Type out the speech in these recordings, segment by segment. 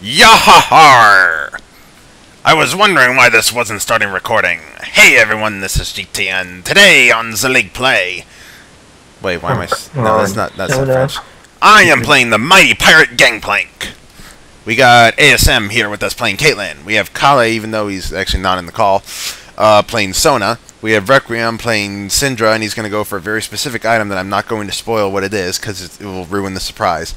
Yahahar! I was wondering why this wasn't starting recording. Hey everyone, this is GTN. Today on the League Play. Wait, why am I? No, that's not French. I am playing the mighty pirate Gangplank. We got ASM here with us playing Caitlyn. We have Kala, even though he's actually not in the call, playing Sona. We have Requiem playing Syndra, and he's going to go for a very specific item that I'm not going to spoil what it is, because it will ruin the surprise.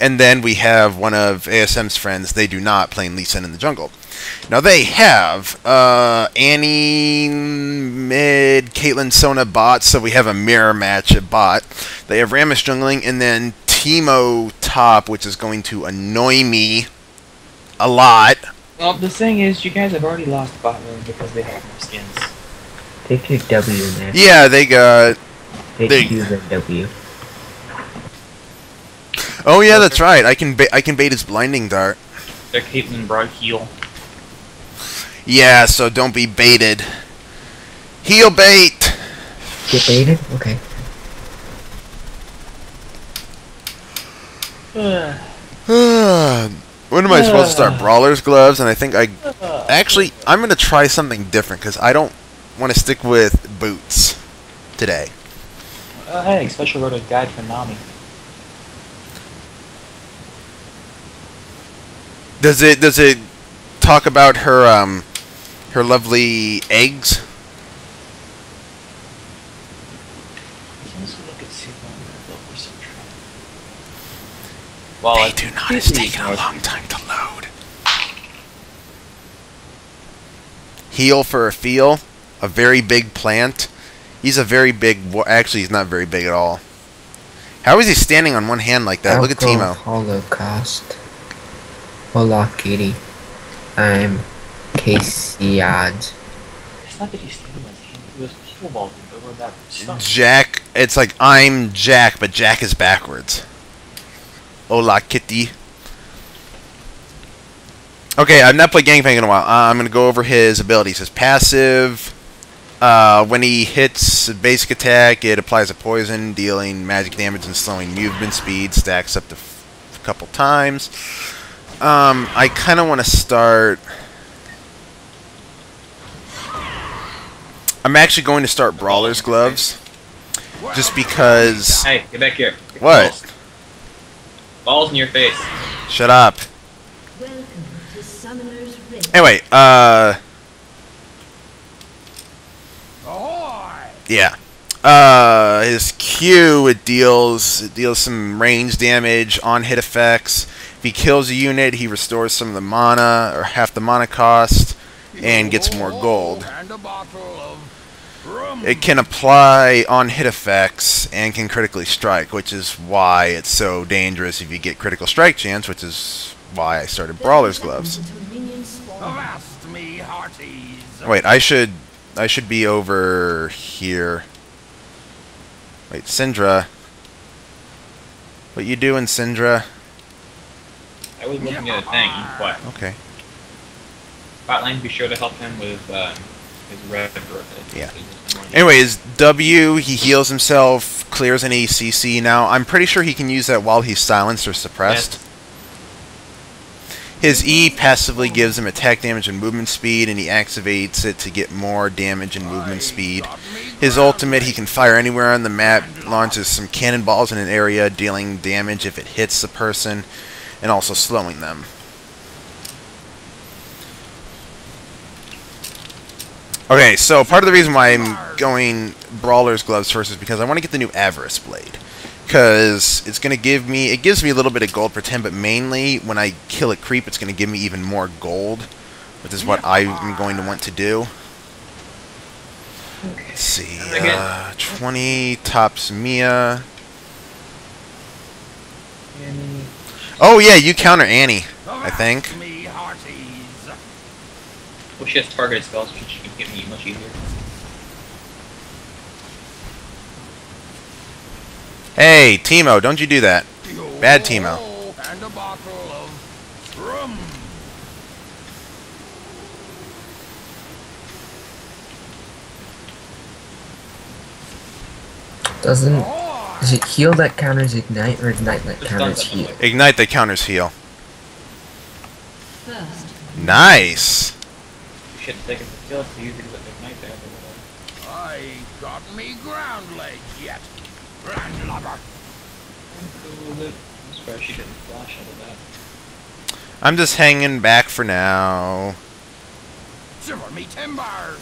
And then we have one of ASM's friends, They Do Not, playing Lee Sin in the jungle. Now they have Annie, mid, Caitlyn, Sona bot, so we have a mirror match at bot. They have Rammus jungling, and then Teemo top, which is going to annoy me a lot. Well, the thing is, you guys have already lost bot lane because they have no skins. They took W in there. Yeah, they got... They took Q's and W. Oh yeah, that's right. I can bait his blinding dart. They're Caitlyn brought heal. Yeah, so don't be baited. Heal bait! Get baited? Okay. When am I supposed to start? Brawler's Gloves? And I think I... Actually, I'm going to try something different, because I don't... want to stick with boots today. Hey, special wrote a guide for Nami. Does it talk about her her lovely eggs? Well, They Do Not has taken a long time to load. Heal for a feel. A very big plant. He's a very big... Actually, he's not very big at all. How is he standing on one hand like that? I'll Look at Teemo. Holocaust. Hola, kitty. I'm Kasiad. It's not that he's standing on his hand. He was snowballing over that stuff. Jack... It's like, I'm Jack, but Jack is backwards. Hola, kitty. Okay, I've not played Gangplank in a while. I'm going to go over his abilities. His passive... when he hits a basic attack, it applies a poison, dealing magic damage and slowing movement speed. Stacks up to a couple times. I kind of want to start... I'm actually going to start Brawler's Gloves. Just because... Hey, get back here. What? Balls in your face. Shut up. Welcome to Summoner's Rift. Anyway, yeah. His Q, it deals some range damage on hit effects. If he kills a unit, he restores some of the mana, or half the mana cost, and gets more gold. It can apply on hit effects and can critically strike, which is why it's so dangerous if you get critical strike chance, which is why I started Brawler's Gloves. Wait, I should be over here. Wait, Syndra. What you doing, Syndra? I was looking at a thing. What? Okay. Botline, be sure to help him with his red. Yeah. Anyways, W, he heals himself, clears any CC now. I'm pretty sure he can use that while he's silenced or suppressed. Yes. His E passively gives him attack damage and movement speed, and he activates it to get more damage and movement speed. His ultimate, he can fire anywhere on the map, launches some cannonballs in an area, dealing damage if it hits the person, and also slowing them. Okay, so part of the reason why I'm going Brawler's Gloves first is because I want to get the new Avarice Blade. Because it's going to give me... It gives me a little bit of gold per 10, but mainly when I kill a creep, it's going to give me even more gold. Which is what I'm going to want to do. Let's see. 20 tops Mia. Oh, yeah, you counter Annie, I think. Well, she has targeted spells, which should get me much easier. Hey, Teemo, don't you do that. Bad Teemo. And a bottle of rum. Does it heal that counters ignite, or ignite that counters heal? Ignite that counters heal. first. Nice. You should have taken the kill to use it as a big knife there. I got me ground leg yet. Brand lover. I'm sorry she didn't flash out of that. I'm just hanging back for now. Silver me timbers.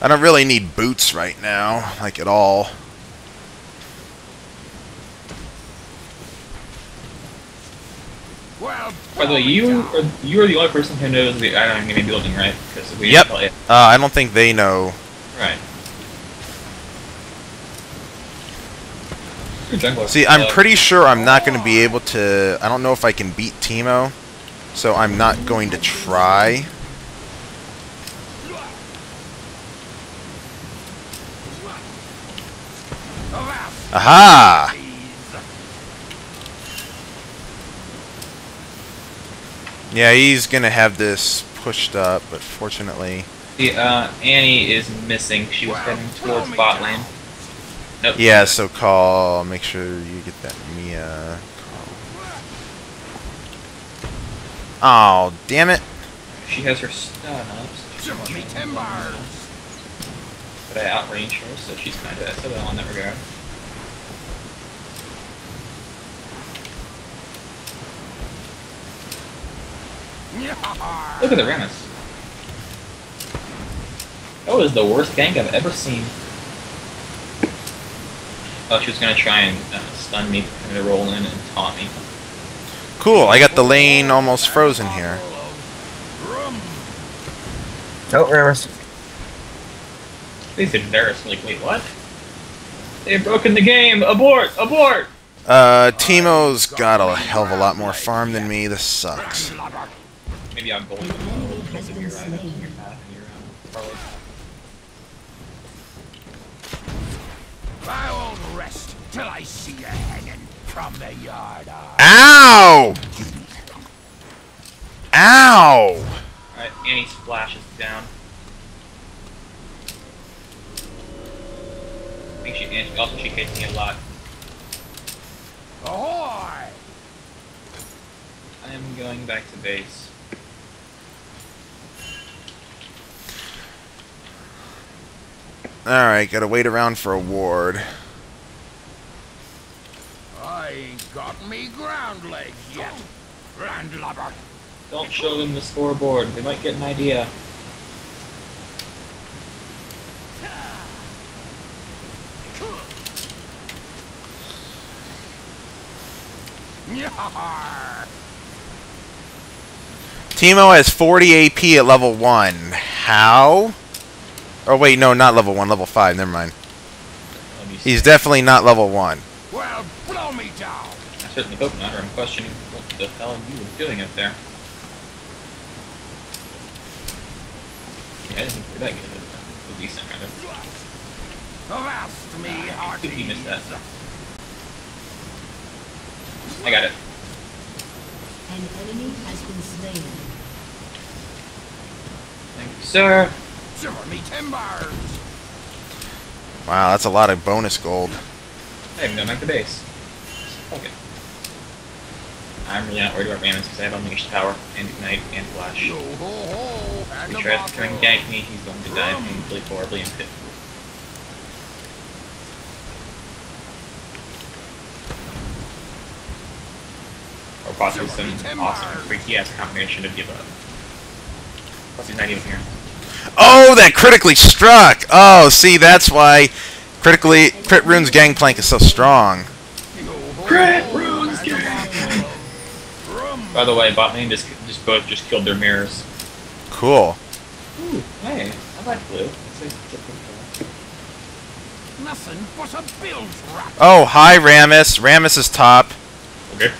I don't really need boots right now, like at all. By the way, you are the only person who knows the item I'm going to be building, right? Because we didn't play it. I don't think they know. Right. See, I'm pretty sure I'm not going to be able to... I don't know if I can beat Teemo, so I'm not going to try. Aha! Yeah, he's gonna have this pushed up, but fortunately... Annie is missing. She was heading towards bot lane. Nope. Yeah, so call. Make sure you get that Mia. Call. Oh, damn it. She has her stun up. So but I outrange her, so she's kind of SOL in that regard. Look at the Rammus. That was the worst gank I've ever seen. Oh, she was gonna try and stun me, to roll in and taunt me. Cool, I got the lane almost frozen here. No Rammus. These embarrassed me. Like, wait, what? They've broken the game. Abort! Abort! Teemo's got a hell of a lot more farm than me. This sucks. Maybe I'm bullying them. I won't rest till I see you hanging from the yard. Ow! Ow! Alright, Annie splashes down. I think she also she hates me a lot. Ahoy! I am going back to base. Alright, gotta wait around for a ward. I got me ground leg yet, landlubber. Don't show them the scoreboard, they might get an idea. Teemo has 40 AP at level 1. How? Oh wait, no, not level 1, level 5, never mind. He's definitely not level 1. Well, blow me down. I certainly hope not, or I'm questioning what the hell you were doing up there. Yeah, I didn't think we were that good at least I kind of. Avast me, Hardy. He missed that. I got it. An enemy has been slain. Thank you, sir. Wow, that's a lot of bonus gold. Hey, I'm going back to base. Okay. I'm really not worried about Rammus because I have unleashed power and ignite and flash. If he tries to come and gank me, he's going to die painfully, horribly, and pitifully. Or possibly some awesome freaky-ass combination of give up. Plus he's not even here. Oh, that critically struck! Oh, see, that's why Crit Rune's Gangplank is so strong. Crit Rune's Gangplank! By the way, bot lane both just killed their mirrors. Cool. Ooh, hey, I like blue. Nothing but a build trap. Oh, hi, Rammus. Rammus is top. Okay.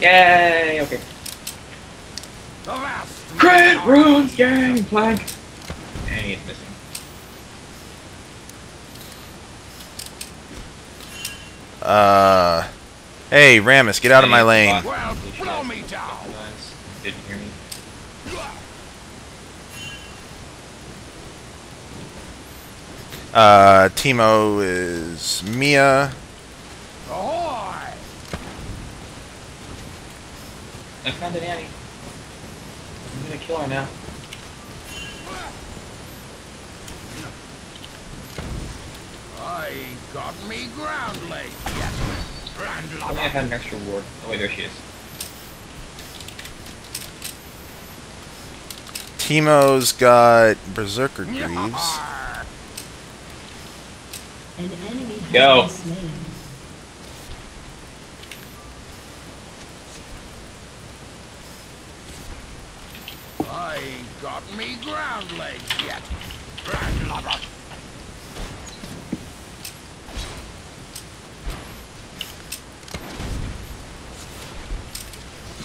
Yay, okay. Crit Rune's Gangplank! And he's missing. Hey, Rammus, get out of my lane. Well, blow me down. Didn't hear me. Teemo is Mia. I found an Annie. I'm gonna kill her now. I got me groundly. I think I had an extra ward. Oh wait, there she is. Teemo's got Berserker Greaves. Yo! I got me groundly yet.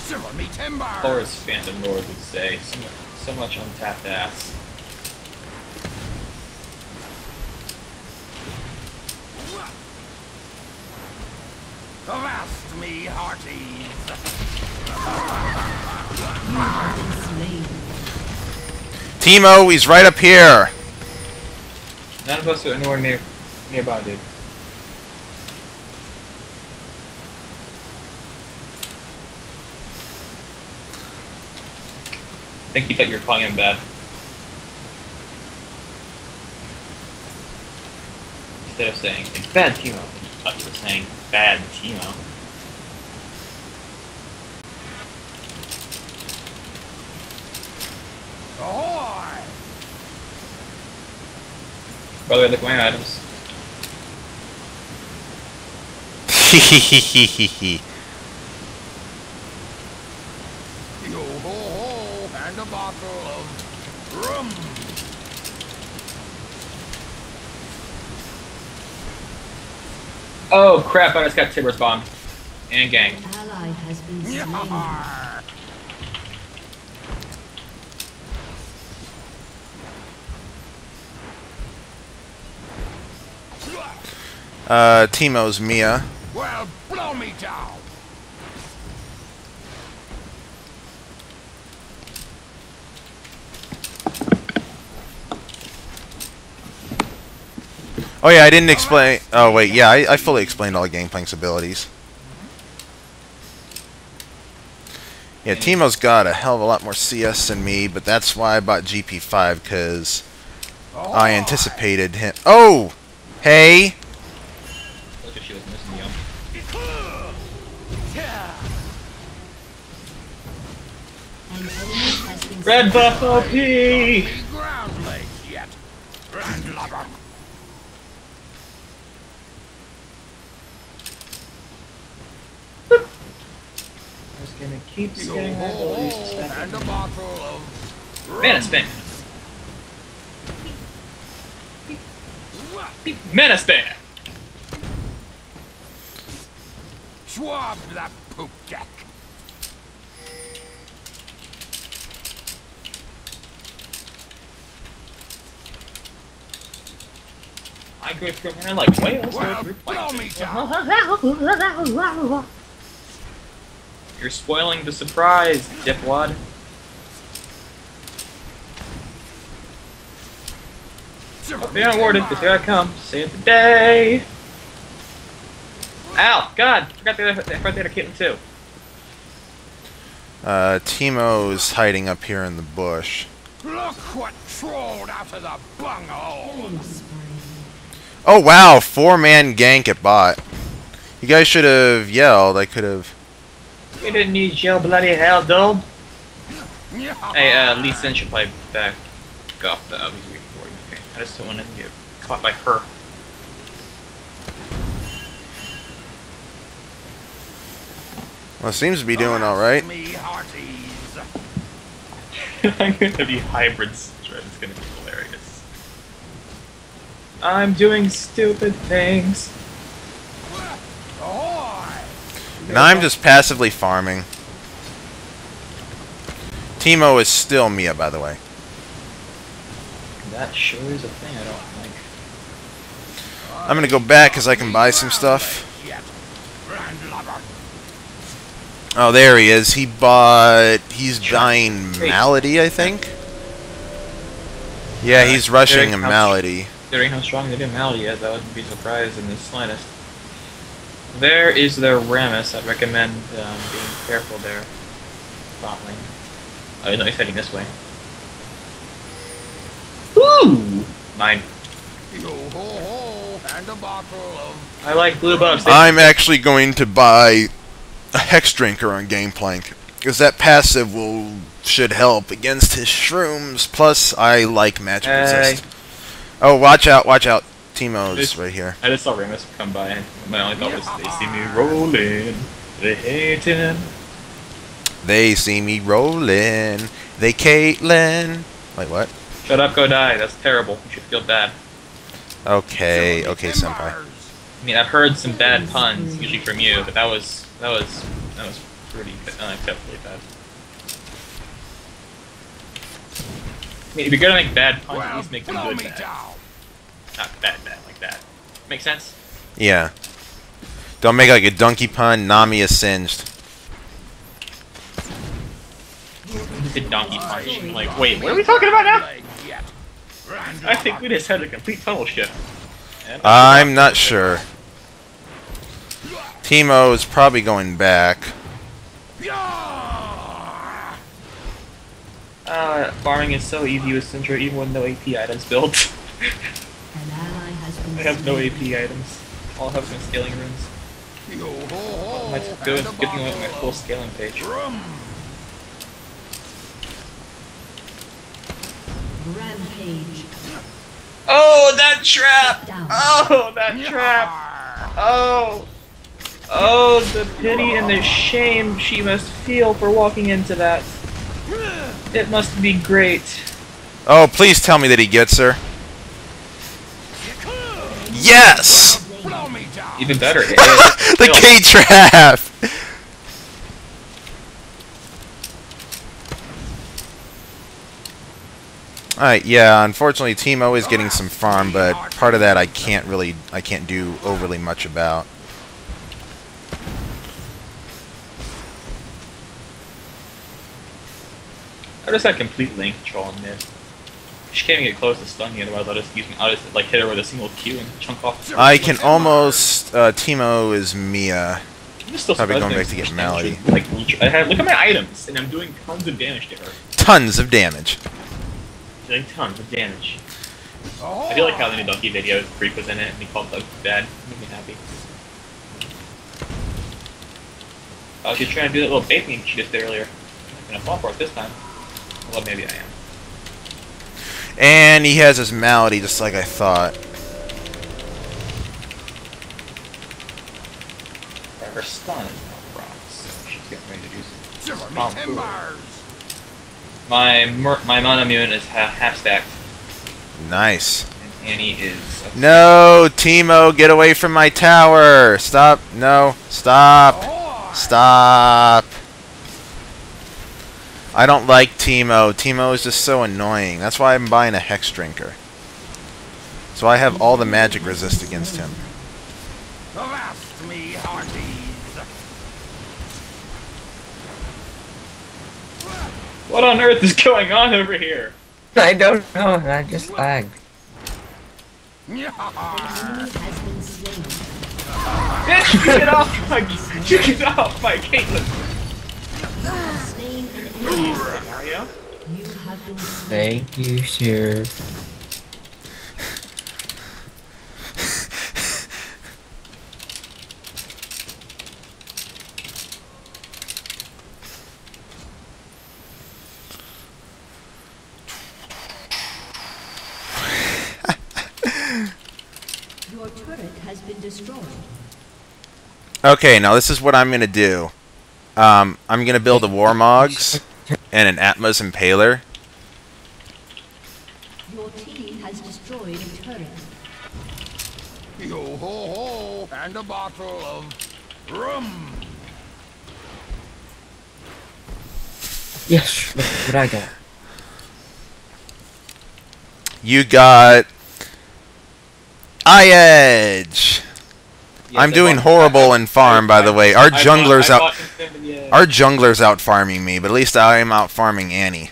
Silver me timber! Or as Phantom Lord would say, so much untapped ass. Avast me, hearties! Teemo, he's right up here! None of us are anywhere nearby, dude. I think you thought you were calling him bad. Instead of saying, it's bad Teemo, I thought you were saying, bad Teemo. Ahoy! Brother, look at my items. Hehehehehehe. A bottle of rum. Oh crap, I just got Tibbers bomb. And gang. An ally has been slain. Yeah. Teemo's Mia. Well, blow me down. Oh yeah, I didn't explain. Oh wait, yeah, I fully explained all Gangplank's abilities. Yeah, Teemo's got a hell of a lot more CS than me, but that's why I bought GP5 because I anticipated him. Oh, hey. Red buff OP. Gonna keep scanning her abilities. Mana spin! Mana spin! Swab that poop jack! I grew up and I like whales. Well, you're spoiling the surprise, dipwad. I've been awarded, because here I come. Save the day! Ow! God! I forgot the other kitten, too. Teemo's hiding up here in the bush. Look what trolled out of the bunghole! Oh, wow! 4-man gank at bot. You guys should have yelled. I could have... We didn't need your bloody hell, though. Hey, Lee Sin should play back off the other week for you. I just don't want to get caught by her. Well, it seems to be doing alright. I'm gonna be hybrid Syndra. It's gonna be hilarious. I'm doing stupid things. Now I'm just passively farming. Teemo is still Mia, by the way. That sure is a thing I don't like. I'm gonna go back because I can buy some stuff. Oh, there he is. He bought... He's buying Malady, I think? Yeah, he's rushing a Malady. Considering how strong they did Malady is, I wouldn't be surprised in the slightest. There is their Rammus. I'd recommend being careful there. bot lane. Oh no, he's heading this way. Ooh! Mine. I like blue buffs. I'm actually going to buy a Hexdrinker on Gangplank, because that passive should help against his shrooms. Plus, I like magic resist. Oh, watch out, Teemo's right here. I just saw Rammus come by, and my only thought was they see me rolling, they hating. They see me rolling, they Caitlyn. Wait, what? Shut up, go die. That's terrible. You should feel bad. Okay, okay, senpai. I mean, I've heard some bad puns usually from you, but that was pretty unacceptably bad. I mean, if you're gonna make bad puns, at least make them good bad. Not bad bad like that. Make sense? Yeah. Don't make like a donkey pun. Nami is singed. The donkey punch. Like, wait, what are we talking about now? I think we just had a complete funnel shift. I'm not sure. Teemo is probably going back. Farming is so easy with Syndra, even with no AP items built. I have no AP items. I'll have some scaling runes. That's good thing I have my full scaling page. Rampage. Oh, that trap! Oh, that trap! Oh! Oh, the pity and the shame she must feel for walking into that. It must be great. Oh, please tell me that he gets her. Yes! Even better. The K-trap! Alright, yeah, unfortunately Teemo is getting some farm, but part of that I can't do overly much about. I just had complete lane control on this. She can't even get close to stunning, otherwise I'll just like hit her with a single Q and chunk off. I can almost Teemo is Mia. I'm still probably going back to get Malady. Like, look at my items, and I'm doing tons of damage to her. Tons of damage. Doing tons of damage. I feel like how the new donkey video, Freak was in it, and he called Doug bad. Made me happy. I was just trying to do that little bait thing she just did earlier. I'm gonna fall for it this time. Well, maybe I am. And he has his Malady, just like I thought. Her stun is not proc, so she's getting ready to do some. My monoimmune is half stacked. Nice. And Annie is. No, Teemo, get away from my tower! Stop! No! Stop! Stop! I don't like Teemo. Teemo is just so annoying. That's why I'm buying a Hexdrinker. So I have all the magic resist against him. Blast me, hearties! What on earth is going on over here? I don't know, I just lagged. Bitch, you get off my Caitlyn! Mario? Thank you, sir. Okay, now this is what I'm going to do. I'm going to build a Warmogs and an Atma's Impaler. Your team has destroyed a turret. Yo-ho-ho! And a bottle of rum! Yes, look what I got. You got... I-Edge! Yes, I'm doing horrible in farm, by the way. Our jungler's out farming me, but at least I am out farming Annie.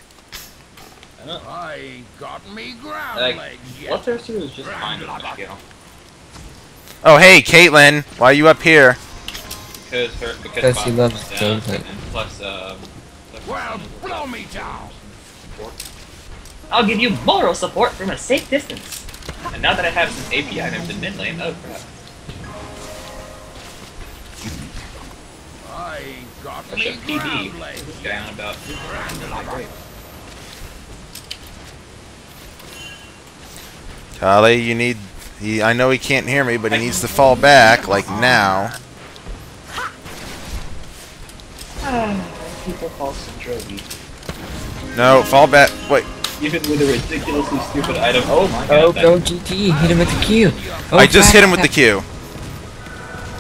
I got me ground legs. Was just fine. Oh hey, Caitlyn, why are you up here? Because she loves Caitlyn. Plus, Well, blow me down. I'll give you moral support from a safe distance. And now that I have some AP items in mid lane, oh crap. I got me PB down about 2 grand. Kala, you need. I know he can't hear me, but he needs to fall back, like now. People call Syndra weak. No, fall back. Wait. Even with a ridiculously stupid item. Oh my god. Oh, go GT. Hit him with the Q. Oh, I just hit him with the Q.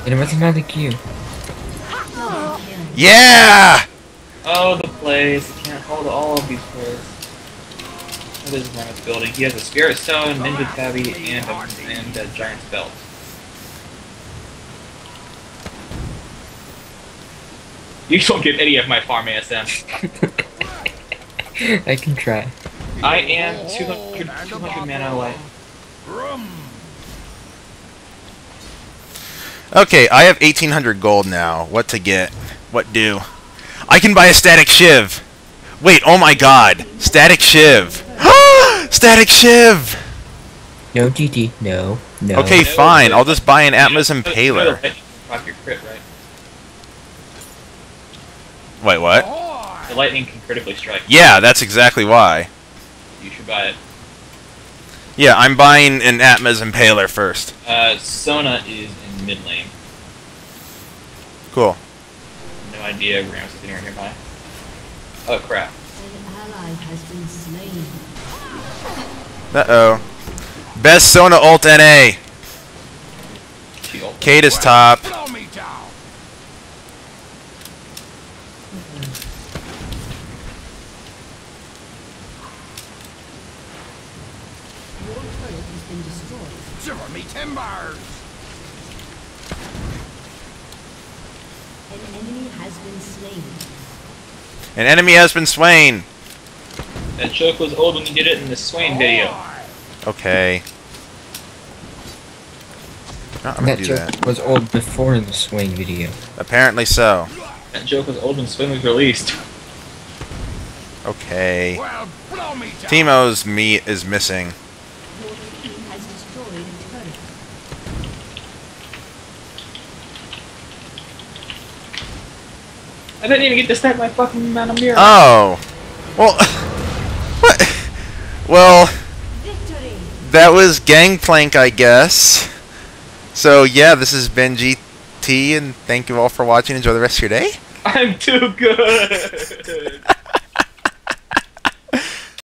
Hit him with another Q. Yeah! Oh, the plays. I can't hold all of these plays. What is Rammus building? He has a Spirit Stone, Ninja Tabby, and a Giant's Belt. You don't get any of my farm ASM. I can try. I am 200 mana away. Okay, I have 1800 gold now. What to get? What do? I can buy a Static Shiv! Wait, oh my god! Static Shiv! Static Shiv! No GT, no, no. Okay, fine, I'll just buy an Atma's Impaler. Wait, what? The lightning can critically strike. Yeah, that's exactly why. You should buy it. Yeah, I'm buying an Atma's Impaler first. Sona is in mid lane. Cool. No idea where Rammus is anywhere nearby. Oh crap. Uh-oh. Best Sona ult NA. Kate is top. An enemy has been slain. That joke was old when you did it in the Swain video. Okay. Not gonna do that. That joke was old before in the Swain video. Apparently so. That joke was old when Swain was released. Okay. Well, blow me down. Teemo's meat is missing. I didn't even get to stack my fucking amount of mirrors. Oh. Well. What? Well. Victory. That was Gangplank, I guess. So, yeah, this has been GT, and thank you all for watching. Enjoy the rest of your day. I'm too good.